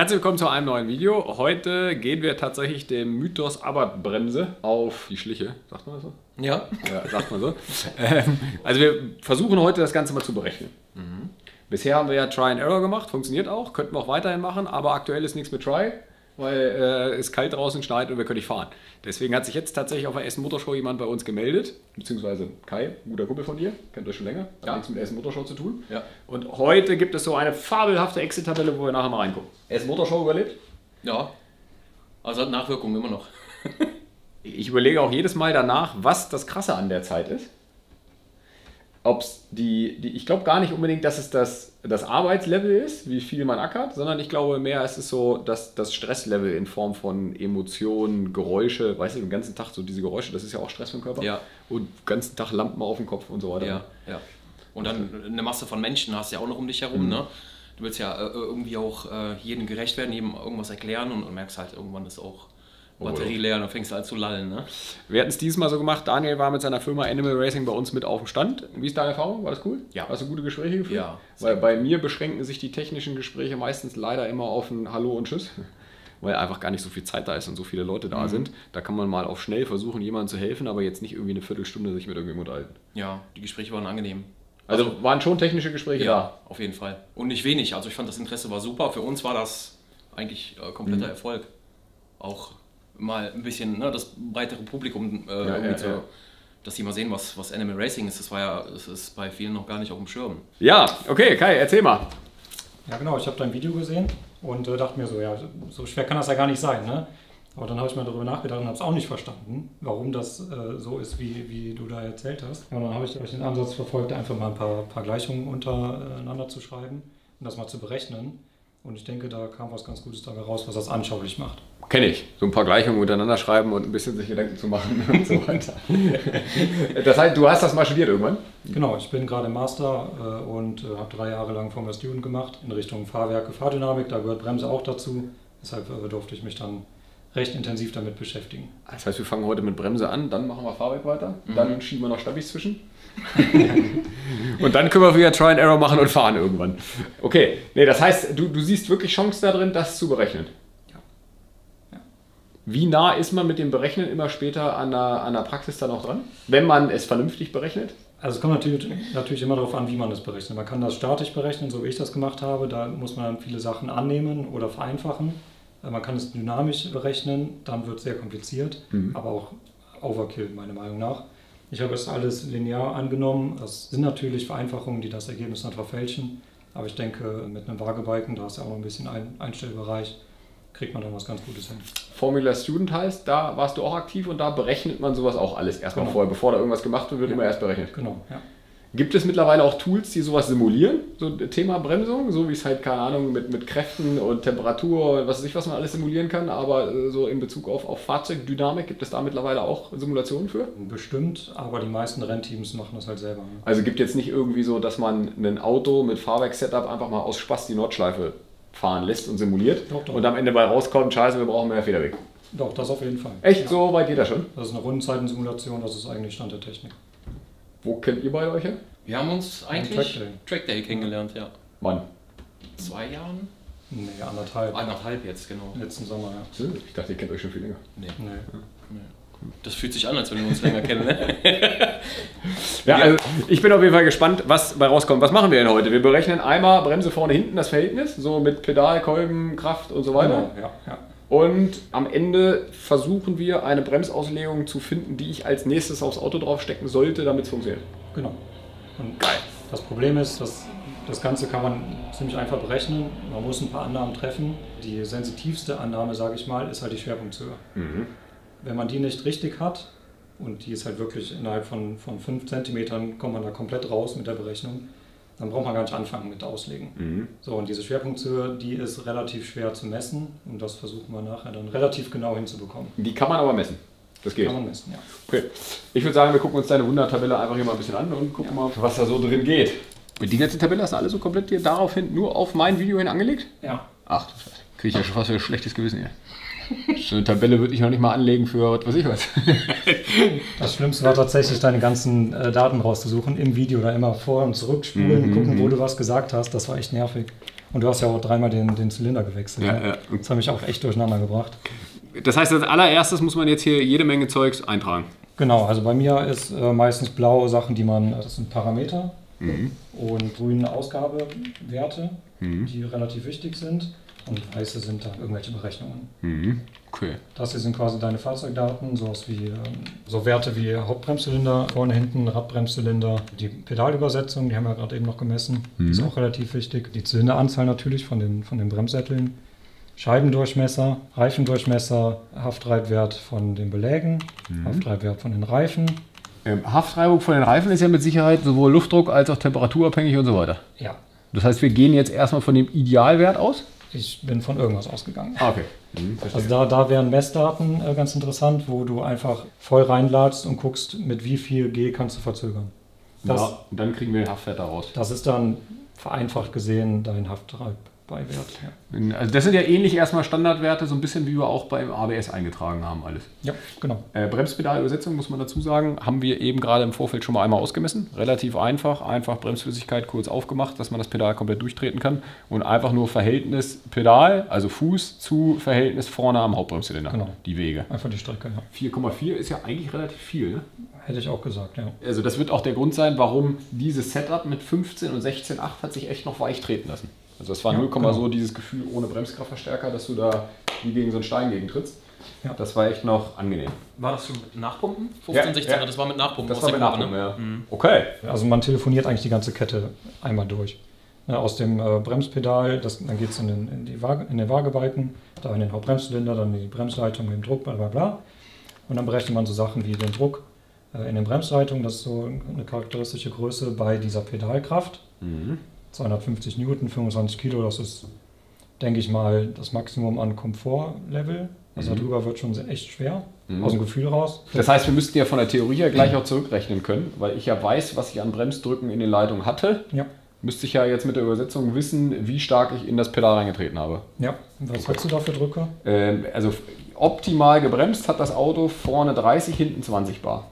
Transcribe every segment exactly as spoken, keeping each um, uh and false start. Herzlich willkommen zu einem neuen Video. Heute gehen wir tatsächlich dem Mythos Abarth-Bremse auf die Schliche. Sagt man das so? Ja. Ja, sagt man so. ähm, also wir versuchen heute das Ganze mal zu berechnen. Mhm. Bisher haben wir ja Try and Error gemacht, funktioniert auch, könnten wir auch weiterhin machen, aber aktuell ist nichts mit Try, weil äh, es kalt draußen schneit und wir können nicht fahren. Deswegen hat sich jetzt tatsächlich auf der Essen Motorshow jemand bei uns gemeldet, beziehungsweise Kai, guter Kumpel von dir, kennt euch schon länger, hat ja nichts mit der Essen Motorshow zu tun. Ja. Und heute gibt es so eine fabelhafte Exit-Tabelle, wo wir nachher mal reingucken. Essen Motorshow überlebt? Ja, also hat Nachwirkungen immer noch. Ich überlege auch jedes Mal danach, was das Krasse an der Zeit ist. Ob's die, die, ich glaube gar nicht unbedingt, dass es das, das Arbeitslevel ist, wie viel man ackert, sondern ich glaube mehr, es ist so, dass das Stresslevel in Form von Emotionen, Geräusche, weißt du, den ganzen Tag so diese Geräusche, das ist ja auch Stress für den Körper. Ja. Und den ganzen Tag Lampen auf dem Kopf und so weiter. Ja, ja. Und dann eine Masse von Menschen hast du ja auch noch um dich herum, mhm. ne? Du willst ja äh, irgendwie auch äh, jedem gerecht werden, jedem irgendwas erklären und, und merkst halt irgendwann, das auch Batterie leer, dann fängst du an zu lallen, ne? Wir hatten es dieses Mal so gemacht, Daniel war mit seiner Firma Animal Racing bei uns mit auf dem Stand. Wie ist deine Erfahrung? War das cool? Ja. Hast du gute Gespräche geführt? Ja. Weil bei mir beschränken sich die technischen Gespräche meistens leider immer auf ein Hallo und Tschüss, weil einfach gar nicht so viel Zeit da ist und so viele Leute da mhm. sind. Da kann man mal auf schnell versuchen, jemandem zu helfen, aber jetzt nicht irgendwie eine Viertelstunde sich mit irgendjemandem unterhalten. Ja, die Gespräche waren angenehm. Also, also waren schon technische Gespräche ja, da? Ja, auf jeden Fall. Und nicht wenig. Also ich fand, das Interesse war super. Für uns war das eigentlich äh, kompletter mhm. Erfolg. Auch mal ein bisschen, ne, das breitere Publikum, äh, ja, ja, zu, ja. dass die mal sehen, was, was Animal Racing ist. Das war ja, das ist bei vielen noch gar nicht auf dem Schirm. Ja, okay, Kai, erzähl mal. Ja genau, ich habe dein Video gesehen und äh, dachte mir so, ja, so schwer kann das ja gar nicht sein, ne? Aber dann habe ich mal darüber nachgedacht und habe es auch nicht verstanden, warum das äh, so ist, wie, wie du da erzählt hast. Und dann habe ich den Ansatz verfolgt, einfach mal ein paar, paar Gleichungen untereinander zu schreiben und das mal zu berechnen. Und ich denke, da kam was ganz Gutes dabei raus, was das anschaulich macht. Kenne ich. So ein paar Gleichungen untereinander schreiben und ein bisschen sich Gedanken zu machen und so weiter. Das heißt, du hast das mal studiert irgendwann? Genau, ich bin gerade im Master und habe drei Jahre lang Formula Student gemacht in Richtung Fahrwerke, Fahrdynamik. Da gehört Bremse auch dazu. Deshalb durfte ich mich dann recht intensiv damit beschäftigen. Das heißt, wir fangen heute mit Bremse an, dann machen wir Fahrwerk weiter, mhm. dann schieben wir noch Stabis zwischen. Und dann können wir wieder Try and Error machen und fahren irgendwann. Okay, nee, das heißt, du, du siehst wirklich Chancen da drin, das zu berechnen. Ja. Ja. Wie nah ist man mit dem Berechnen immer später an der, an der Praxis dann auch dran, wenn man es vernünftig berechnet? Also es kommt natürlich, natürlich immer darauf an, wie man das berechnet. Man kann das statisch berechnen, so wie ich das gemacht habe. Da muss man dann viele Sachen annehmen oder vereinfachen. Man kann es dynamisch berechnen, dann wird es sehr kompliziert, mhm. aber auch Overkill, meiner Meinung nach. Ich habe es alles linear angenommen. Es sind natürlich Vereinfachungen, die das Ergebnis dann verfälschen. Aber ich denke, mit einem Waagebalken, da ist ja auch noch ein bisschen ein Einstellbereich, kriegt man dann was ganz Gutes hin. Formula Student heißt, da warst du auch aktiv und da berechnet man sowas auch alles erstmal genau. vorher. Bevor da irgendwas gemacht wird, wird ja. immer erst berechnet. Genau, ja. Gibt es mittlerweile auch Tools, die sowas simulieren? So Thema Bremsung, so wie es halt, keine Ahnung, mit, mit Kräften und Temperatur, was weiß ich, was man alles simulieren kann, aber so in Bezug auf, auf Fahrzeugdynamik, gibt es da mittlerweile auch Simulationen für? Bestimmt, aber die meisten Rennteams machen das halt selber. Ne? Also gibt jetzt nicht irgendwie so, dass man ein Auto mit Fahrwerk-Setup einfach mal aus Spaß die Nordschleife fahren lässt und simuliert doch, doch. und am Ende bei rauskommt, scheiße, wir brauchen mehr Federweg. Doch, das auf jeden Fall. Echt? Ja. So weit geht das schon? Das ist eine Rundenzeitensimulation, das ist eigentlich Stand der Technik. Wo kennt ihr beide euch her? Wir haben uns eigentlich Trackday. Trackday kennengelernt, ja. Wann? Zwei Jahren? Nee, anderthalb. Anderthalb jetzt, genau. Letzten Sommer, ja. Ich dachte, ihr kennt euch schon viel länger. Nee. nee. nee. Das fühlt sich an, als wenn wir uns länger kennen, ne? Ja, also ich bin auf jeden Fall gespannt, was bei rauskommt. Was machen wir denn heute? Wir berechnen einmal Bremse vorne, hinten, das Verhältnis, so mit Pedal, Kolben, Kraft und so weiter. Ja, ja. ja. Und am Ende versuchen wir, eine Bremsauslegung zu finden, die ich als nächstes aufs Auto draufstecken sollte, damit es funktioniert. Genau. Und geil. Das Problem ist, dass das Ganze kann man ziemlich einfach berechnen. Man muss ein paar Annahmen treffen. Die sensitivste Annahme, sage ich mal, ist halt die Schwerpunkthöhe. Mhm. Wenn man die nicht richtig hat, und die ist halt wirklich innerhalb von, von fünf Zentimetern, kommt man da komplett raus mit der Berechnung, dann braucht man gar nicht anfangen mit Auslegen. Mhm. So, und diese Schwerpunkthöhe, die ist relativ schwer zu messen und das versuchen wir nachher dann relativ genau hinzubekommen. Die kann man aber messen? Das geht? Kann man messen, ja. Okay. Ich würde sagen, wir gucken uns deine Wunder-Tabelle einfach hier mal ein bisschen an und gucken ja. mal, was da so drin geht. Und die ganze Tabelle hast du alle so komplett hier darauf hin, nur auf mein Video hin angelegt? Ja. Ach, das kriege ich ja schon fast für ein schlechtes Gewissen hier. So eine Tabelle würde ich noch nicht mal anlegen für was weiß ich was. Das Schlimmste war tatsächlich, deine ganzen äh, Daten rauszusuchen im Video, da immer vor- und zurückspulen, mm-hmm. gucken, wo du was gesagt hast. Das war echt nervig. Und du hast ja auch dreimal den, den Zylinder gewechselt. Ja, ne? Ja. Das hat mich auch echt durcheinander gebracht. Das heißt, als allererstes muss man jetzt hier jede Menge Zeugs eintragen. Genau, also bei mir ist äh, meistens blaue Sachen, die man, das sind Parameter mhm. und grüne Ausgabewerte, mhm. die relativ wichtig sind. Und weiße sind dann irgendwelche Berechnungen. Mhm. Okay. Das hier sind quasi deine Fahrzeugdaten, sowas wie so Werte wie Hauptbremszylinder, vorne, hinten, Radbremszylinder, die Pedalübersetzung, die haben wir gerade eben noch gemessen, mhm. die ist auch relativ wichtig. Die Zylinderanzahl natürlich von den, von den Bremssätteln, Scheibendurchmesser, Reifendurchmesser, Haftreibwert von den Belägen, mhm. Haftreibwert von den Reifen. Ähm, Haftreibung von den Reifen ist ja mit Sicherheit sowohl Luftdruck als auch temperaturabhängig und so weiter. Ja. Das heißt, wir gehen jetzt erstmal von dem Idealwert aus? Ich bin von irgendwas ausgegangen. Ah, okay. Mhm, also da, da wären Messdaten äh, ganz interessant, wo du einfach voll reinladst und guckst, mit wie viel G kannst du verzögern. Das, ja, und dann kriegen wir den Haftwert daraus. Das ist dann vereinfacht gesehen dein Hafttreibbeiwert. Ja. Also das sind ja ähnlich erstmal Standardwerte, so ein bisschen wie wir auch beim A B S eingetragen haben alles. Ja, genau. Äh, Bremspedalübersetzung, muss man dazu sagen, haben wir eben gerade im Vorfeld schon mal einmal ausgemessen. Relativ einfach, einfach Bremsflüssigkeit kurz aufgemacht, dass man das Pedal komplett durchtreten kann und einfach nur Verhältnis Pedal, also Fuß zu Verhältnis vorne am Hauptbremszylinder, genau. Die Wege. Einfach die Strecke, ja. vier Komma vier ist ja eigentlich relativ viel, ne? Hätte ich auch gesagt, ja. Also das wird auch der Grund sein, warum dieses Setup mit fünfzehn und sechzehn Komma acht hat sich echt noch weich treten lassen. Also das war null, ja, genau. So dieses Gefühl ohne Bremskraftverstärker, dass du da wie gegen so einen Stein gegentrittst. Ja. Das war echt noch angenehm. War das schon mit Nachpumpen? fünfzehn, sechzehn, ja, ja. Das war mit Nachpumpen. Das war mit Nachpumpen, ja. Mhm. Okay. Also man telefoniert eigentlich die ganze Kette einmal durch. Aus dem Bremspedal, das, dann geht es in, in, in den Waagebalken, da in den Hauptbremszylinder, dann die Bremsleitung mit dem Druck, bla bla bla. Und dann berechnet man so Sachen wie den Druck in den Bremsleitungen, das ist so eine charakteristische Größe bei dieser Pedalkraft. Mhm. zweihundertfünfzig Newton, fünfundzwanzig Kilo, das ist, denke ich mal, das Maximum an Komfortlevel. Also mhm. darüber wird schon echt schwer, mhm. aus dem Gefühl raus. Das heißt, wir müssten ja von der Theorie ja gleich auch zurückrechnen können, weil ich ja weiß, was ich an Bremsdrücken in den Leitungen hatte. Ja. Müsste ich ja jetzt mit der Übersetzung wissen, wie stark ich in das Pedal reingetreten habe. Ja, was okay. hast du da für Drücke? Ähm, also optimal gebremst hat das Auto vorne dreißig, hinten zwanzig Bar.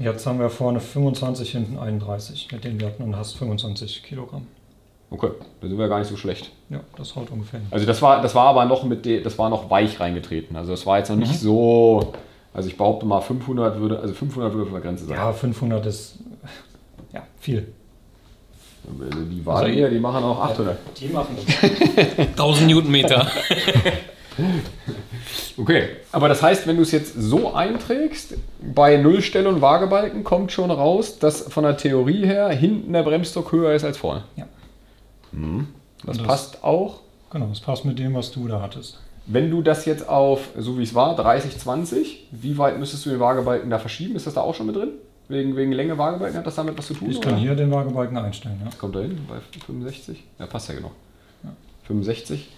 Jetzt haben wir vorne fünfundzwanzig, hinten einunddreißig, mit denen wir hatten und hast fünfundzwanzig Kilogramm. Okay, da sind wir gar nicht so schlecht. Ja, das haut ungefähr. Also das war, das war aber noch mit de, das war noch weich reingetreten. Also das war jetzt noch mhm. nicht so. Also ich behaupte mal fünfhundert würde, also fünfhundert würde auf der Grenze sein. Ja, fünfhundert ist ja viel. Also die Wader also, hier, die machen auch achthundert. Die machen das. tausend Newtonmeter. Okay, aber das heißt, wenn du es jetzt so einträgst, bei Nullstelle und Waagebalken kommt schon raus, dass von der Theorie her hinten der Bremsdruck höher ist als vorne. Ja. Das, das passt auch. Genau, das passt mit dem, was du da hattest. Wenn du das jetzt auf, so wie es war, dreißig, zwanzig, wie weit müsstest du den Waagebalken da verschieben? Ist das da auch schon mit drin? Wegen, wegen Länge Waagebalken hat das damit was zu tun? Ich kann oder? Hier den Waagebalken einstellen. Ja. Kommt da hin bei fünfundsechzig? Ja, passt ja genau. Ja. fünfundsechzig.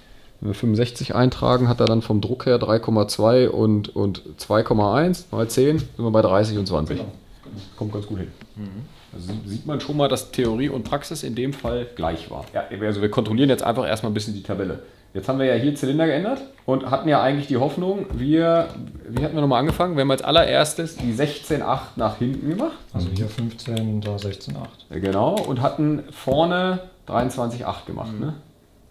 Wenn wir fünfundsechzig eintragen, hat er dann vom Druck her drei Komma zwei und, und zwei Komma eins mal zehn, sind wir bei dreißig und zwanzig. Genau. Genau. Kommt ganz gut hin. Mhm. Also sieht man schon mal, dass Theorie und Praxis in dem Fall gleich war. Ja, also wir kontrollieren jetzt einfach erstmal ein bisschen die Tabelle. Jetzt haben wir ja hier Zylinder geändert und hatten ja eigentlich die Hoffnung, wir, wie hatten wir nochmal angefangen? Wir haben als allererstes die sechzehn Komma acht nach hinten gemacht. Also hier fünfzehn, da sechzehn Komma acht. Genau, und hatten vorne dreiundzwanzig Komma acht gemacht, mhm. ne?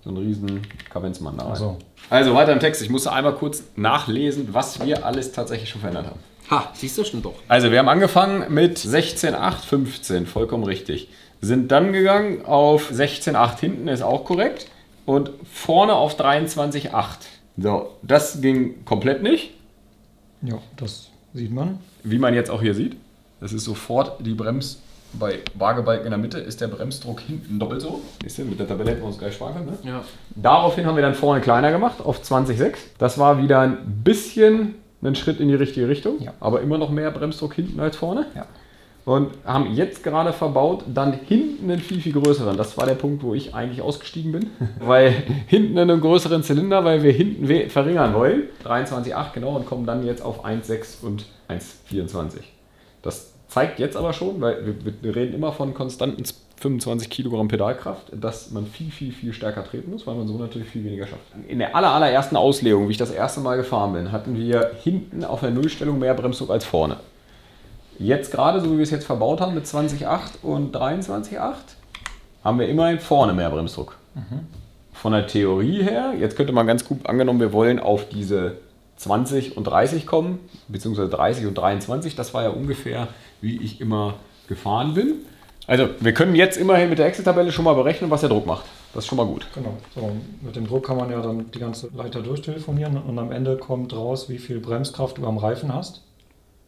So ein riesen Kavenzmann da rein. Also. also weiter im Text. Ich musste einmal kurz nachlesen, was wir alles tatsächlich schon verändert haben. Ha, siehst du schon doch. Also wir haben angefangen mit sechzehn Komma acht, fünfzehn, vollkommen richtig. Sind dann gegangen auf sechzehn Komma acht hinten, ist auch korrekt. Und vorne auf dreiundzwanzig Komma acht. So, das ging komplett nicht. Ja, das sieht man. Wie man jetzt auch hier sieht. Das ist sofort die Brems... Bei Waagebalken in der Mitte ist der Bremsdruck hinten doppelt so. Ist denn mit der Tabelle hätten wir uns gleich sparen, ne? Ja. Daraufhin haben wir dann vorne kleiner gemacht auf zwanzig Komma sechs. Das war wieder ein bisschen ein Schritt in die richtige Richtung, ja. aber immer noch mehr Bremsdruck hinten als vorne. Ja. Und haben jetzt gerade verbaut, dann hinten einen viel, viel größeren. Das war der Punkt, wo ich eigentlich ausgestiegen bin. Weil hinten einen größeren Zylinder, weil wir hinten verringern wollen. dreiundzwanzig Komma acht genau und kommen dann jetzt auf eins Komma sechs und eins Komma vierundzwanzig. Das zeigt jetzt aber schon, weil wir, wir reden immer von konstanten fünfundzwanzig Kilogramm Pedalkraft, dass man viel, viel, viel stärker treten muss, weil man so natürlich viel weniger schafft. In der aller, allerersten Auslegung, wie ich das erste Mal gefahren bin, hatten wir hinten auf der Nullstellung mehr Bremsdruck als vorne. Jetzt gerade, so wie wir es jetzt verbaut haben, mit zwanzig Komma acht und dreiundzwanzig Komma acht, haben wir immerhin vorne mehr Bremsdruck. Mhm. von der Theorie her, jetzt könnte man ganz gut angenommen, wir wollen auf diese zwanzig und dreißig kommen, beziehungsweise dreißig und dreiundzwanzig, das war ja ungefähr, wie ich immer gefahren bin. Also wir können jetzt immerhin mit der Excel-Tabelle schon mal berechnen, was der Druck macht. Das ist schon mal gut. Genau. So, mit dem Druck kann man ja dann die ganze Leiter durchtelefonieren und am Ende kommt raus, wie viel Bremskraft du am Reifen hast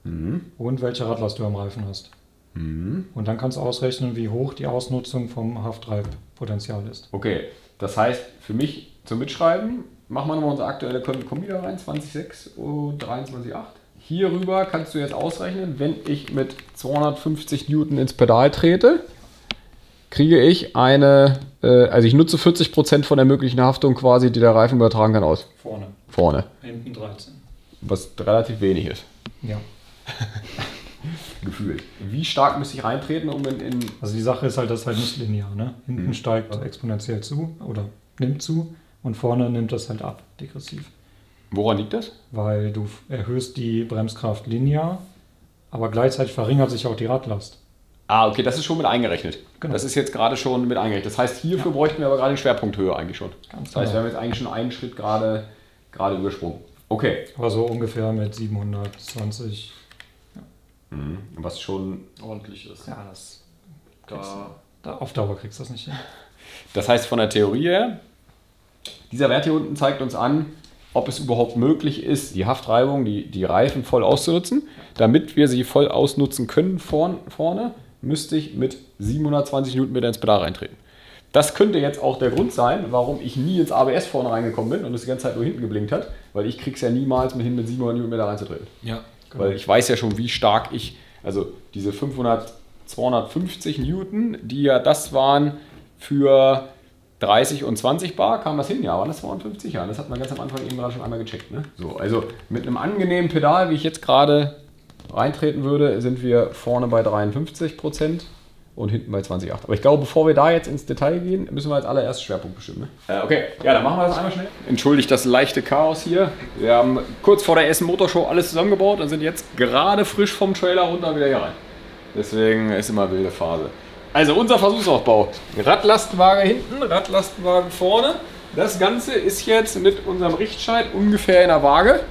mhm. und welche Radlast du am Reifen hast. Mhm. Und dann kannst du ausrechnen, wie hoch die Ausnutzung vom Haftreibpotenzial ist. Okay, das heißt für mich zum Mitschreiben, machen wir nochmal unsere aktuelle Kombi da rein, zwanzig Komma sechs und dreiundzwanzig Komma acht. Hierüber kannst du jetzt ausrechnen, wenn ich mit zweihundertfünfzig Newton ins Pedal trete, kriege ich eine, äh, also ich nutze vierzig Prozent von der möglichen Haftung quasi, die der Reifen übertragen kann, aus. Vorne. Vorne. Hinten dreizehn. Was relativ wenig ist. Ja. Gefühlt. Wie stark müsste ich reintreten, um in, in... Also die Sache ist halt, das ist halt nicht linear, ne? Hinten mhm. steigt exponentiell zu oder nimmt zu und vorne nimmt das halt ab, degressiv. Woran liegt das? Weil du erhöhst die Bremskraft linear, aber gleichzeitig verringert sich auch die Radlast. Ah, okay, das ist schon mit eingerechnet. Genau. Das ist jetzt gerade schon mit eingerechnet. Das heißt, hierfür ja. bräuchten wir aber gerade eine Schwerpunkthöhe eigentlich schon. Ganz das heißt, genau. wir haben jetzt eigentlich schon einen Schritt gerade, gerade übersprungen. Okay. Aber so ungefähr mit siebenhundertzwanzig. Ja. Mhm. Was schon ordentlich ist. Ja, das da, da auf Dauer kriegst du das nicht hin. Das heißt, von der Theorie her, dieser Wert hier unten zeigt uns an, ob es überhaupt möglich ist, die Haftreibung, die, die Reifen voll auszunutzen. Damit wir sie voll ausnutzen können vorn, vorne, müsste ich mit siebenhundertzwanzig Newtonmeter ins Pedal reintreten. Das könnte jetzt auch der Grund sein, warum ich nie ins A B S vorne reingekommen bin und es die ganze Zeit nur hinten geblinkt hat, weil ich krieg's ja niemals mit hin, mit siebenhundert Newtonmeter reinzutreten. Ja, genau. Weil ich weiß ja schon, wie stark ich, also diese fünfhundert, zweihundertfünfzig Newton, die ja das waren für... dreißig und zwanzig Bar kam das hin, ja, aber das waren fünfzig, ja. Das hat man ganz am Anfang eben gerade schon einmal gecheckt. Ne? So, also mit einem angenehmen Pedal, wie ich jetzt gerade reintreten würde, sind wir vorne bei dreiundfünfzig Prozent und hinten bei zwanzig Komma acht. Aber ich glaube, bevor wir da jetzt ins Detail gehen, müssen wir als allererstes Schwerpunkt bestimmen. Ne? Äh, okay, ja, dann machen wir das einmal schnell. Entschuldigt das leichte Chaos hier. Wir haben kurz vor der Essen Motorshow alles zusammengebaut und sind jetzt gerade frisch vom Trailer runter wieder hier rein. Deswegen ist immer wilde Phase. Also unser Versuchsaufbau, Radlastwagen hinten, Radlastwagen vorne. Das Ganze ist jetzt mit unserem Richtscheit ungefähr in der Waage,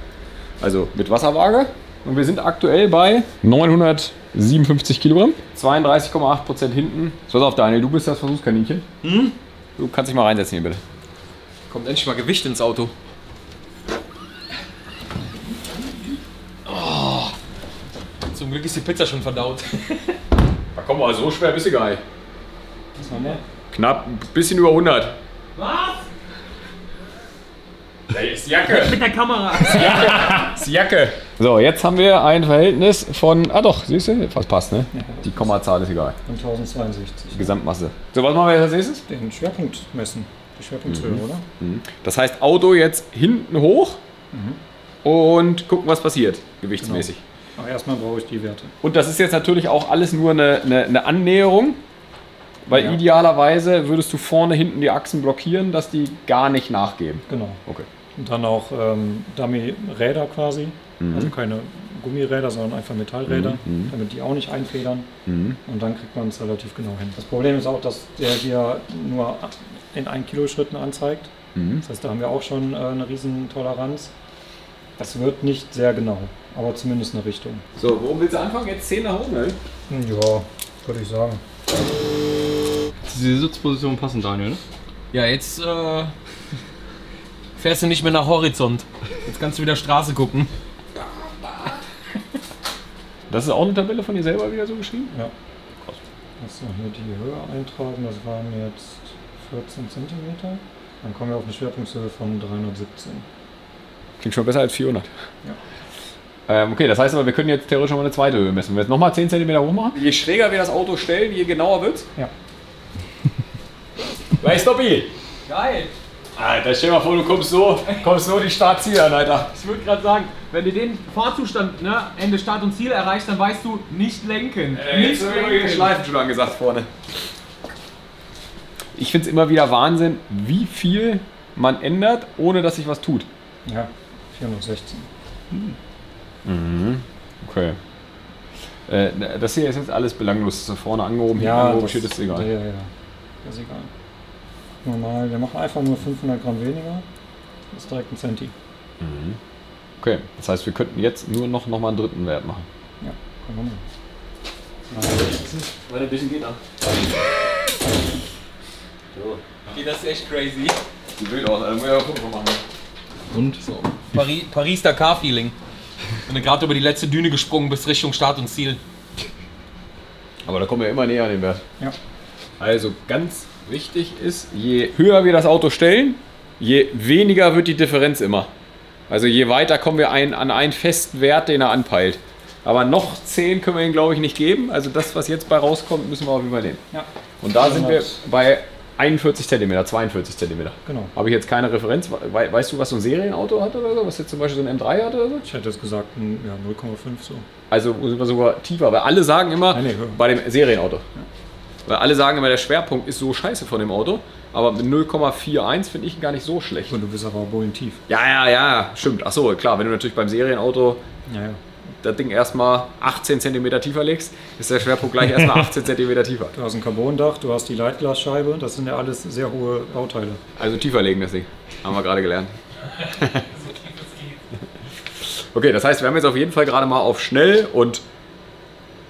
also mit Wasserwaage. Und wir sind aktuell bei neunhundertsiebenundfünfzig Kilogramm, zweiunddreißig Komma acht Prozent hinten. So, pass auf, Daniel, du bist das Versuchskaninchen. Hm? Du kannst dich mal reinsetzen hier bitte. Kommt endlich mal Gewicht ins Auto. Oh, zum Glück ist die Pizza schon verdaut. Na komm mal, so schwer bist du gar nicht. Was war mehr? Knapp ein bisschen über hundert. Was? Da ist die Jacke. Mit der Kamera. Das ist die Jacke. Das ist die Jacke. So, jetzt haben wir ein Verhältnis von, ah doch, siehst du, fast passt, ne? Ja, die Kommazahl ist egal. tausendzweiundsechzig. Gesamtmasse. So, was machen wir jetzt als nächstes? Den Schwerpunkt messen. Die Schwerpunkthöhe, mhm. oder? Mhm. Das heißt, Auto jetzt hinten hoch mhm. und gucken, was passiert, gewichtsmäßig. Genau. Aber erstmal brauche ich die Werte. Und das ist jetzt natürlich auch alles nur eine, eine, eine Annäherung, weil ja. idealerweise würdest du vorne, hinten die Achsen blockieren, dass die gar nicht nachgeben. Genau. Okay. Und dann auch ähm, Dummy-Räder quasi, mhm. also keine Gummiräder, sondern einfach Metallräder, mhm. damit die auch nicht einfedern. Mhm. Und dann kriegt man es relativ genau hin. Das Problem ist auch, dass der hier nur in ein Kilo Schritten anzeigt. Mhm. Das heißt, da haben wir auch schon äh, eine riesen Toleranz. Das wird nicht sehr genau, aber zumindest eine Richtung. So, worum willst du anfangen? Jetzt zehn nach oben, ne? Ja, würde ich sagen. Diese Sitzposition passen, Daniel, ne? Ja, jetzt äh, fährst du nicht mehr nach Horizont. Jetzt kannst du wieder Straße gucken. Das ist auch eine Tabelle von dir selber wieder so geschrieben? Ja. Krass. Jetzt noch hier die Höhe eintragen, das waren jetzt vierzehn Zentimeter. Dann kommen wir auf eine Schwerpunktshöhe von dreihundertsiebzehn. Klingt schon besser als vierhundert. Ja. Ähm, okay, das heißt aber, wir können jetzt theoretisch schon mal eine zweite Höhe messen. Wenn wir jetzt nochmal zehn Zentimeter hoch machen. Je schräger wir das Auto stellen, je genauer wird's. Ja. Hey, Stoppi! Geil! Alter, stell dir mal vor, du kommst so, kommst so die Startziel an, Alter. Ich würde gerade sagen, wenn du den Fahrzustand, ne, Ende Start und Ziel erreichst, dann weißt du, nicht lenken. Äh, nicht lenken. Schleifen schon angesagt vorne. Ich finde es immer wieder Wahnsinn, wie viel man ändert, ohne dass sich was tut. Ja. vierhundertsechzehn. Mhm. Okay. Äh, das hier ist jetzt alles belanglos. Vorne angehoben, ja, hier angehoben, steht, ist egal. Ja, ja, ja. Das ist egal. normal. Wir machen einfach nur fünfhundert Gramm weniger. Das ist direkt ein Centi. Mhm. Okay, das heißt, wir könnten jetzt nur noch, noch mal einen dritten Wert machen. Ja, können wir machen. Warte, ein bisschen geht noch. So. Okay, das ist echt crazy. Sieht wild aus, also muss ich aber Foto machen. Und? So. Paris, Paris Dakar-Feeling. Wenn du gerade über die letzte Düne gesprungen bist, Richtung Start und Ziel. Aber da kommen wir immer näher an den Wert. Ja. Also ganz wichtig ist, je höher wir das Auto stellen, je weniger wird die Differenz immer. Also je weiter kommen wir ein, an einen festen Wert, den er anpeilt. Aber noch zehn können wir ihm, glaube ich, nicht geben. Also das, was jetzt bei rauskommt, müssen wir auf jeden Fall nehmen. Ja. Und da sind wir bei einundvierzig Zentimeter, zweiundvierzig Zentimeter. Genau. Habe ich jetzt keine Referenz. Weißt du, was so ein Serienauto hat oder so? Was jetzt zum Beispiel so ein M drei hat oder so? Ich hätte es gesagt, ja, null Komma fünf so. Also sind wir sogar tiefer, weil alle sagen immer, nein, nee, bei dem Serienauto. Ja. Weil alle sagen immer, der Schwerpunkt ist so scheiße von dem Auto. Aber mit null Komma einundvierzig finde ich ihn gar nicht so schlecht. Und du bist aber bohlentief. Ja, ja, ja, stimmt. Achso, klar, wenn du natürlich beim Serienauto ja, ja. das Ding erstmal achtzehn Zentimeter tiefer legst, ist der Schwerpunkt gleich erstmal achtzehn Zentimeter tiefer. Du hast ein Carbondach, du hast die Leitglasscheibe, das sind ja alles sehr hohe Bauteile. Also tiefer legen das Ding, haben wir gerade gelernt. Okay, das heißt, wir haben jetzt auf jeden Fall gerade mal auf schnell und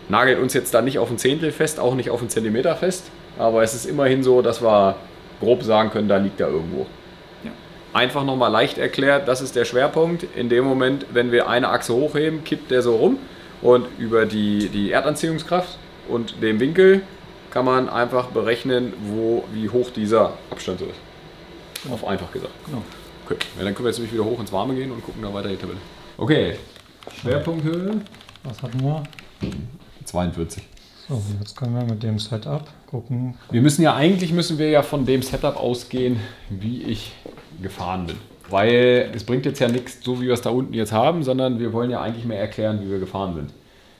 nagelt uns jetzt da nicht auf ein Zehntel fest, auch nicht auf einen Zentimeter fest. Aber es ist immerhin so, dass wir grob sagen können, da liegt er irgendwo. Ja. Einfach nochmal leicht erklärt, das ist der Schwerpunkt. In dem Moment, wenn wir eine Achse hochheben, kippt der so rum. Und über die, die Erdanziehungskraft und den Winkel kann man einfach berechnen, wo, wie hoch dieser Abstand so ist. Genau. Auf einfach gesagt. Genau. Okay, ja, dann können wir jetzt nämlich wieder hoch ins Warme gehen und gucken da weiter die Tabelle. Okay, Schwerpunkthöhe. Was hatten wir? zweiundvierzig. So, jetzt können wir mit dem Setup gucken. Wir müssen ja eigentlich müssen wir ja von dem Setup ausgehen, wie ich gefahren bin. Weil es bringt jetzt ja nichts, so wie wir es da unten jetzt haben, sondern wir wollen ja eigentlich mehr erklären, wie wir gefahren sind.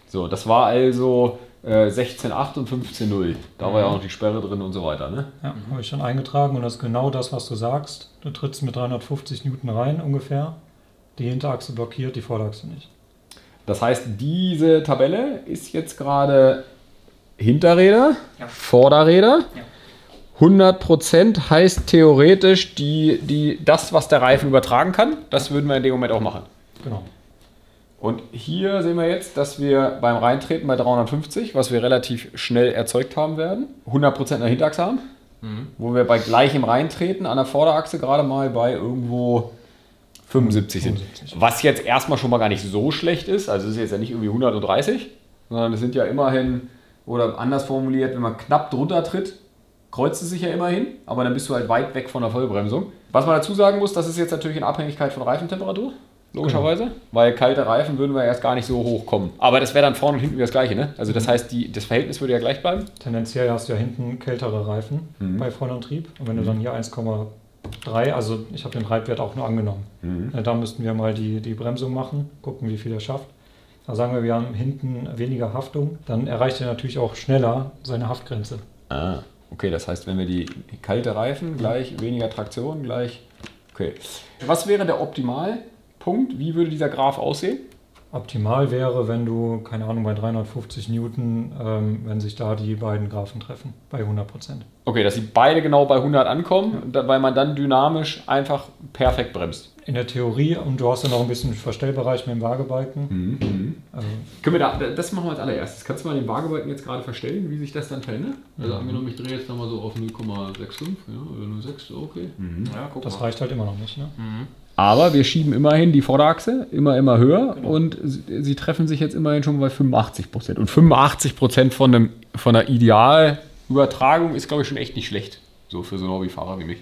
So, das war also äh, sechzehn Komma acht und fünfzehn Komma null. Da mhm. war ja auch noch die Sperre drin und so weiter, ne? Ja, habe ich schon eingetragen und das ist genau das, was du sagst. Du trittst mit dreihundertfünfzig Newton rein ungefähr. Die Hinterachse blockiert, die Vorderachse nicht. Das heißt, diese Tabelle ist jetzt gerade Hinterräder, ja. Vorderräder. Ja. hundert Prozent heißt theoretisch die, die, das, was der Reifen übertragen kann. Das würden wir in dem Moment auch machen. Genau. Und hier sehen wir jetzt, dass wir beim Reintreten bei dreihundertfünfzig, was wir relativ schnell erzeugt haben werden, hundert Prozent an der Hinterachse haben. Mhm. Wo wir bei gleichem Reintreten an der Vorderachse gerade mal bei irgendwo fünfundsiebzig sind. fünfundsiebzig. Was jetzt erstmal schon mal gar nicht so schlecht ist. Also es ist jetzt ja nicht irgendwie hundertdreißig, sondern es sind ja immerhin, oder anders formuliert, wenn man knapp drunter tritt, kreuzt es sich ja immerhin, aber dann bist du halt weit weg von der Vollbremsung. Was man dazu sagen muss, das ist jetzt natürlich in Abhängigkeit von Reifentemperatur, logischerweise, genau. Weil kalte Reifen würden wir erst gar nicht so hoch kommen. Aber das wäre dann vorne und hinten das Gleiche, ne? Also das heißt, die, das Verhältnis würde ja gleich bleiben. Tendenziell hast du ja hinten kältere Reifen mhm. bei Frontantrieb und wenn du dann hier eins Komma drei, also ich habe den Reibwert auch nur angenommen. Mhm. Da müssten wir mal die, die Bremsung machen, gucken, wie viel er schafft. Da sagen wir, wir haben hinten weniger Haftung, dann erreicht er natürlich auch schneller seine Haftgrenze. Ah, okay, das heißt, wenn wir die kalte Reifen gleich weniger Traktion gleich. Okay. Was wäre der Optimalpunkt? Wie würde dieser Graph aussehen? Optimal wäre, wenn du, keine Ahnung, bei dreihundertfünfzig Newton, ähm, wenn sich da die beiden Graphen treffen, bei hundert Prozent. Okay, dass sie beide genau bei hundert ankommen, ja. Weil man dann dynamisch einfach perfekt bremst. In der Theorie, und du hast ja noch ein bisschen Verstellbereich mit dem Waagebalken. Mhm. Also, können wir da, das machen wir als allererstes. Kannst du mal den Waagebalken jetzt gerade verstellen, wie sich das dann verändert? Also mhm. angenommen, ich drehe jetzt nochmal so auf null Komma fünfundsechzig, ja, oder null Komma sechs, okay. Mhm. Ja, guck das mal. Reicht halt immer noch nicht, ne? Mhm. Aber wir schieben immerhin die Vorderachse immer, immer höher, genau. Und sie, sie treffen sich jetzt immerhin schon bei fünfundachtzig Prozent. Und fünfundachtzig Prozent von, einem, von einer Idealübertragung ist, glaube ich, schon echt nicht schlecht. So für so einen Hobbyfahrer wie mich.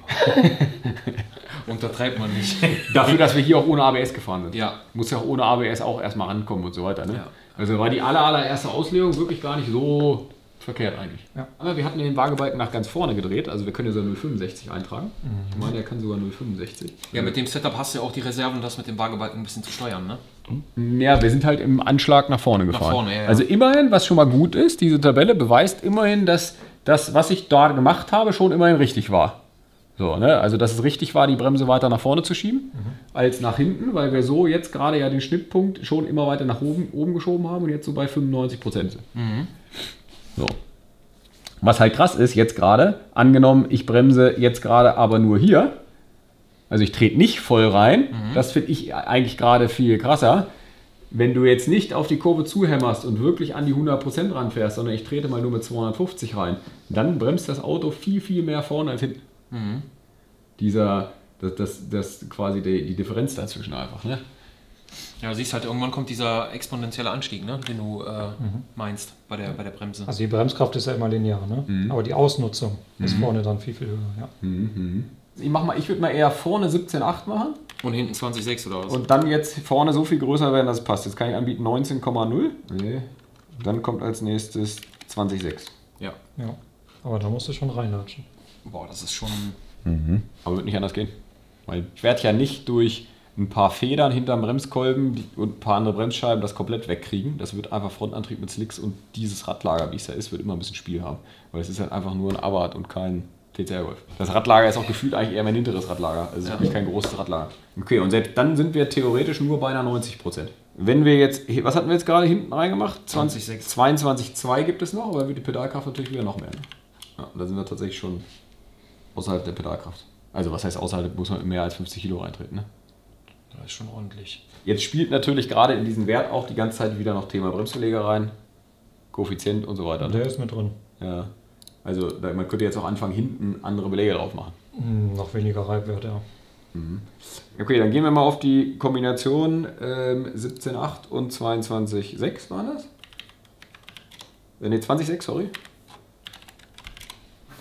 Untertreibt man nicht. Dafür, dass wir hier auch ohne A B S gefahren sind. Ja. Muss ja auch ohne A B S auch erstmal rankommen und so weiter. Ne? Ja. Also war die aller, allererste Auslegung wirklich gar nicht so verkehrt eigentlich. Ja. Aber wir hatten den Waagebalken nach ganz vorne gedreht, also wir können ja so null Komma fünfundsechzig eintragen. Mhm. Ich meine, der kann sogar null Komma fünfundsechzig. Ja, mit dem Setup hast du ja auch die Reserven, um das mit dem Waagebalken ein bisschen zu steuern, ne? Ja, wir sind halt im Anschlag nach vorne gefahren. Nach vorne, ja, ja. Also immerhin, was schon mal gut ist, diese Tabelle beweist immerhin, dass das, was ich da gemacht habe, schon immerhin richtig war. So, ne? Also dass es richtig war, die Bremse weiter nach vorne zu schieben, mhm. als nach hinten, weil wir so jetzt gerade ja den Schnittpunkt schon immer weiter nach oben, oben geschoben haben und jetzt so bei fünfundneunzig Prozent sind. Mhm. So. Was halt krass ist jetzt gerade, angenommen ich bremse jetzt gerade aber nur hier, also ich trete nicht voll rein, mhm. das finde ich eigentlich gerade viel krasser. Wenn du jetzt nicht auf die Kurve zuhämmerst und wirklich an die hundert Prozent ranfährst, sondern ich trete mal nur mit zweihundertfünfzig rein, dann bremst das Auto viel, viel mehr vorne als hinten. Mhm. Dieser, das, das, das quasi die, die Differenz dazwischen einfach, ne? Ja, du siehst halt, irgendwann kommt dieser exponentielle Anstieg, ne, den du äh, mhm. meinst bei der, bei der Bremse. Also die Bremskraft ist ja immer linear, ne? Mhm. Aber die Ausnutzung mhm. ist vorne dann viel, viel höher. Ja. Mhm. Ich, mach mal, ich würde mal eher vorne siebzehn Komma acht machen. Und hinten zwanzig Komma sechs oder was? Und dann jetzt vorne so viel größer werden, dass es passt. Jetzt kann ich anbieten neunzehn Komma null. Nee. Dann kommt als nächstes zwanzig Komma sechs. Ja. Ja. Aber da musst du schon reinlatschen. Boah, das ist schon... Mhm. Aber wird nicht anders gehen. Weil ich werde ja nicht durch ein paar Federn hinterm Bremskolben und ein paar andere Bremsscheiben das komplett wegkriegen. Das wird einfach Frontantrieb mit Slicks und dieses Radlager, wie es da ist, wird immer ein bisschen Spiel haben. Weil es ist halt einfach nur ein Abarth und kein... T C R-Golf. Das Radlager ist auch gefühlt eigentlich eher mein hinteres Radlager, also ja. wirklich kein großes Radlager. Okay, und selbst dann sind wir theoretisch nur bei einer neunzig Prozent. Wenn wir jetzt, was hatten wir jetzt gerade hinten reingemacht? zweiundzwanzig Komma zwei gibt es noch, aber wird die Pedalkraft natürlich wieder noch mehr. Ne? Ja, da sind wir tatsächlich schon außerhalb der Pedalkraft. Also was heißt außerhalb, muss man mehr als fünfzig Kilo eintreten. Ne? Das ist schon ordentlich. Jetzt spielt natürlich gerade in diesen Wert auch die ganze Zeit wieder noch Thema Bremsbeläge rein, Koeffizient und so weiter. Ne? Der ist mit drin. Ja. Also man könnte jetzt auch anfangen, hinten andere Beläge drauf machen. Mhm, noch weniger Reibwert, ja. Mhm. Okay, dann gehen wir mal auf die Kombination ähm, siebzehn Komma acht und zweiundzwanzig Komma sechs waren das? Äh, ne, zwanzig Komma sechs, sorry.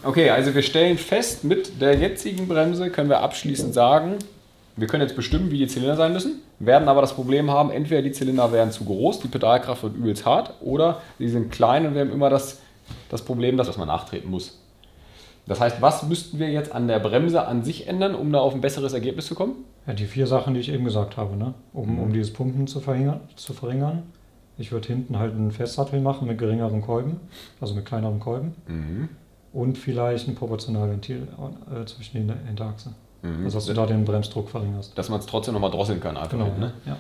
Okay, also wir stellen fest, mit der jetzigen Bremse können wir abschließend sagen, wir können jetzt bestimmen, wie die Zylinder sein müssen, werden aber das Problem haben, entweder die Zylinder werden zu groß, die Pedalkraft wird übelst hart, oder sie sind klein und wir haben immer das... Das Problem, dass man nachtreten muss. Das heißt, was müssten wir jetzt an der Bremse an sich ändern, um da auf ein besseres Ergebnis zu kommen? Ja, die vier Sachen, die ich eben gesagt habe, ne? um, mhm. um dieses Pumpen zu verringern, zu verringern. Ich würde hinten halt einen Festsattel machen mit geringeren Kolben, also mit kleineren Kolben. Mhm. Und vielleicht ein Proportionalventil äh, zwischen den Hinterachsen. Mhm. Also dass du da den Bremsdruck verringerst. Dass man es trotzdem nochmal drosseln kann. Einfach genau. Mit, ne? Ja.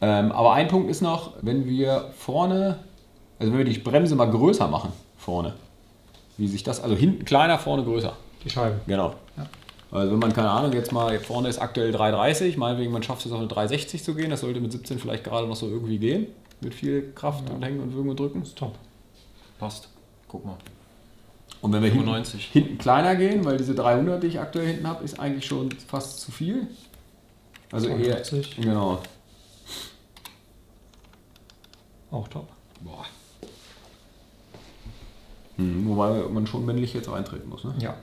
Ähm, aber ein Punkt ist noch, wenn wir vorne, also wenn wir die Bremse mal größer machen, vorne. Wie sich das, also hinten kleiner, vorne größer. Die Scheibe. Genau. Ja. Also wenn man, keine Ahnung, jetzt mal, vorne ist aktuell drei Komma dreißig, meinetwegen man schafft es auf eine drei Komma sechzig zu gehen, das sollte mit siebzehn vielleicht gerade noch so irgendwie gehen, mit viel Kraft ja. und Hängen und Würgen und Drücken. Ist top. Passt. Guck mal. Und wenn wir hinten, hinten kleiner gehen, weil diese dreihundert, die ich aktuell hinten habe, ist eigentlich schon fast zu viel. Also zweiundachtzig. Eher, genau. Auch top. Boah. Hm, wobei man schon männlich jetzt eintreten muss, ne? Ja.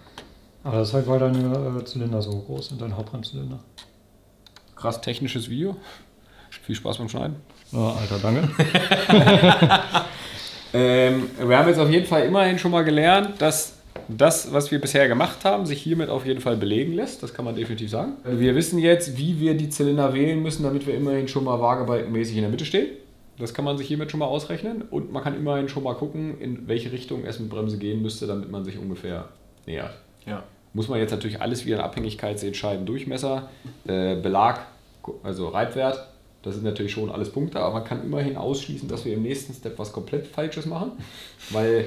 Aber das ist halt, weil deine äh, Zylinder so groß sind, dein Hauptbremszylinder. Krass technisches Video. Viel Spaß beim Schneiden. Oh, Alter, danke. ähm, wir haben jetzt auf jeden Fall immerhin schon mal gelernt, dass das, was wir bisher gemacht haben, sich hiermit auf jeden Fall belegen lässt. Das kann man definitiv sagen. Wir wissen jetzt, wie wir die Zylinder wählen müssen, damit wir immerhin schon mal waagebalkenmäßig in der Mitte stehen. Das kann man sich hiermit schon mal ausrechnen und man kann immerhin schon mal gucken, in welche Richtung es mit Bremse gehen müsste, damit man sich ungefähr nähert. Ja. Muss man jetzt natürlich alles wieder in Abhängigkeit sehen, Scheibendurchmesser, äh, Belag, also Reibwert, das sind natürlich schon alles Punkte, aber man kann immerhin ausschließen, dass wir im nächsten Step was komplett Falsches machen, weil,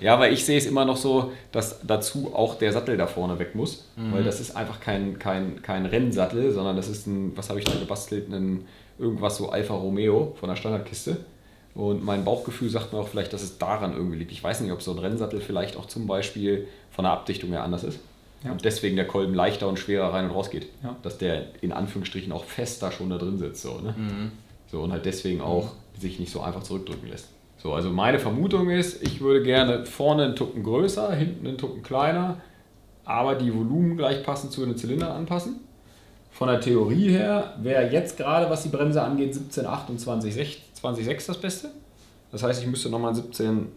ja, weil ich sehe es immer noch so, dass dazu auch der Sattel da vorne weg muss, mhm. weil das ist einfach kein, kein, kein Rennsattel, sondern das ist ein, was habe ich da gebastelt, ein irgendwas so Alfa Romeo von der Standardkiste und mein Bauchgefühl sagt mir auch vielleicht, dass es daran irgendwie liegt. Ich weiß nicht, ob so ein Rennsattel vielleicht auch zum Beispiel von der Abdichtung her anders ist ja. und deswegen der Kolben leichter und schwerer rein und raus geht. Ja. Dass der in Anführungsstrichen auch fester schon da drin sitzt so, ne? mhm. so und halt deswegen auch sich nicht so einfach zurückdrücken lässt. So, also meine Vermutung ist, ich würde gerne vorne einen Tucken größer, hinten einen Tucken kleiner, aber die Volumen gleich passend zu den Zylindern anpassen. Von der Theorie her wäre jetzt gerade, was die Bremse angeht, siebzehn Komma acht und zwanzig Komma sechs das Beste. Das heißt, ich müsste nochmal einen siebzehn Komma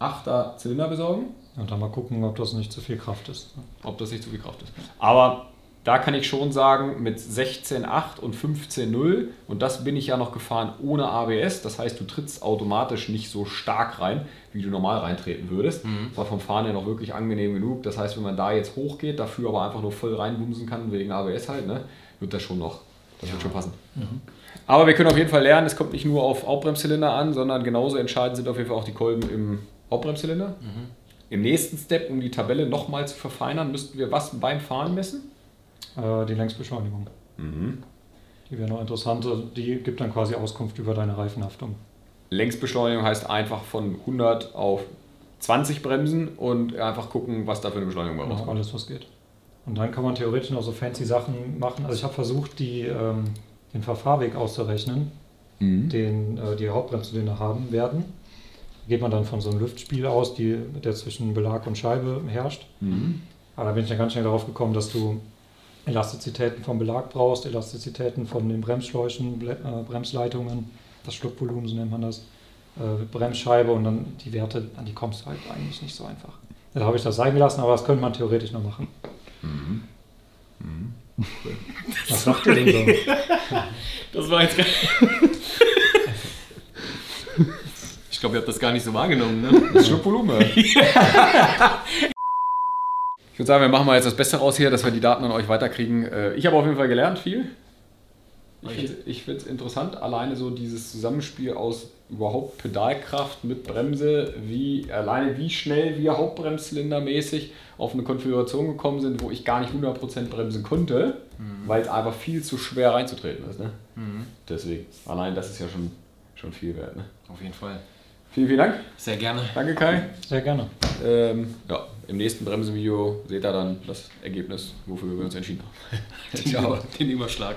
achter Zylinder besorgen. Und dann mal gucken, ob das nicht zu viel Kraft ist. Ob das nicht zu viel Kraft ist. Aber da kann ich schon sagen, mit sechzehn Komma acht und fünfzehn Komma null, und das bin ich ja noch gefahren ohne A B S, das heißt, du trittst automatisch nicht so stark rein, wie du normal reintreten würdest. Mhm. Das war vom Fahren ja noch wirklich angenehm genug. Das heißt, wenn man da jetzt hochgeht, dafür aber einfach nur voll reinbumsen kann, wegen A B S halt, ne, wird das schon noch, das ja. wird schon passen. Mhm. Aber wir können auf jeden Fall lernen, es kommt nicht nur auf Hauptbremszylinder an, sondern genauso entscheidend sind auf jeden Fall auch die Kolben im Hauptbremszylinder. Mhm. Im nächsten Step, um die Tabelle nochmal zu verfeinern, müssten wir was beim Fahren messen? Äh, die Längsbeschleunigung. Mhm. Die wäre noch interessant. Die gibt dann quasi Auskunft über deine Reifenhaftung. Längsbeschleunigung heißt einfach von hundert auf zwanzig bremsen und einfach gucken, was da für eine Beschleunigung bei rauskommt. Alles, was geht. Und dann kann man theoretisch noch so fancy Sachen machen. Also ich habe versucht, die, ähm, den Verfahrweg auszurechnen, mhm. den äh, die Hauptbremsen, die wir haben werden. Da geht man dann von so einem Lüftspiel aus, die, der zwischen Belag und Scheibe herrscht. Mhm. Aber da bin ich dann ganz schnell darauf gekommen, dass du Elastizitäten vom Belag brauchst, Elastizitäten von den Bremsschläuchen, Ble äh, Bremsleitungen, das Schluckvolumen, so nennt man das, äh, Bremsscheibe und dann die Werte, an die kommst du halt eigentlich nicht so einfach. Da habe ich das sein gelassen, aber das könnte man theoretisch noch machen. Mhm. Mhm. Cool. Was macht ihr denn so? Das war jetzt gar nicht. Ich glaube, ihr habt das gar nicht so wahrgenommen, ne? Das Schluckvolumen. Ja. Ich würde sagen, wir machen mal jetzt das Beste raus hier, dass wir die Daten an euch weiterkriegen. Ich habe auf jeden Fall gelernt viel. Ich finde es interessant, alleine so dieses Zusammenspiel aus überhaupt Pedalkraft mit Bremse, wie alleine wie schnell wir Hauptbremszylindermäßig auf eine Konfiguration gekommen sind, wo ich gar nicht hundert Prozent bremsen konnte, mhm. weil es einfach viel zu schwer reinzutreten ist. Ne? Mhm. Deswegen, allein das ist ja schon, schon viel wert. Ne? Auf jeden Fall. Vielen, vielen Dank. Sehr gerne. Danke, Kai. Sehr gerne. Ähm, ja, im nächsten Bremsenvideo seht ihr dann das Ergebnis, wofür wir uns entschieden haben. Den, Über, den Überschlag.